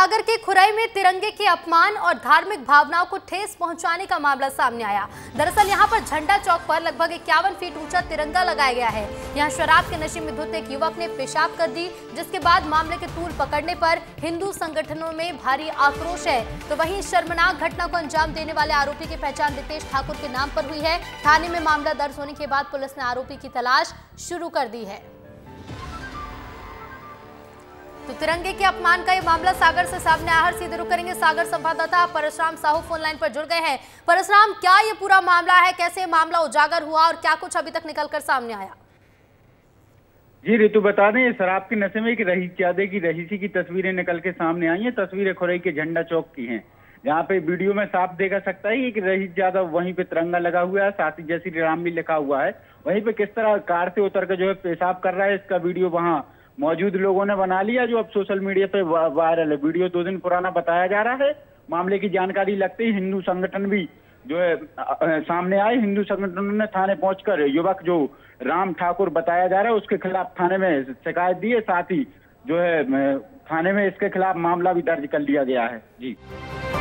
सागर के खुरई में तिरंगे के अपमान और धार्मिक भावनाओं को ठेस पहुंचाने का मामला सामने आया। दरअसल यहां पर झंडा चौक पर लगभग 51 फीट ऊंचा तिरंगा लगाया गया है। यहां शराब के नशे में धुत एक युवक ने पेशाब कर दी, जिसके बाद मामले के तूल पकड़ने पर हिंदू संगठनों में भारी आक्रोश है। तो वहीं इस शर्मनाक घटना को अंजाम देने वाले आरोपी की पहचान दिपेश ठाकुर के नाम पर हुई है। थाने में मामला दर्ज होने के बाद पुलिस ने आरोपी की तलाश शुरू कर दी है। तो तिरंगे के अपमान का ये मामला सागर से सामने आया। सीधे रुक करेंगे सागर संवाददाता परशुराम साहू फोन लाइन पर जुड़ गए हैं। परशुराम, क्या ये पूरा मामला है, कैसे मामला उजागर हुआ और क्या कुछ अभी तक निकलकर सामने आया? जी ऋतु, बता दें शराब के नशे में की रहीसी की तस्वीरें निकल के सामने आई है। तस्वीरें खुरई के झंडा चौक की है, जहाँ पे वीडियो में साफ देखा सकता है कि रहीस ज्यादा वहीं पे तिरंगा लगा हुआ है, साथ ही जय श्री राम भी लिखा हुआ है। वहीं पे किस तरह कार से उतर कर जो है पेशाब कर रहा है, इसका वीडियो वहाँ मौजूद लोगों ने बना लिया, जो अब सोशल मीडिया पे वायरल है। वीडियो 2 दिन पुराना बताया जा रहा है। मामले की जानकारी लगते ही हिंदू संगठन भी जो है सामने आए। हिंदू संगठनों ने थाने पहुंचकर युवक जो राम ठाकुर बताया जा रहा है उसके खिलाफ थाने में शिकायत दी है। साथ ही जो है थाने में इसके खिलाफ मामला भी दर्ज कर लिया गया है। जी।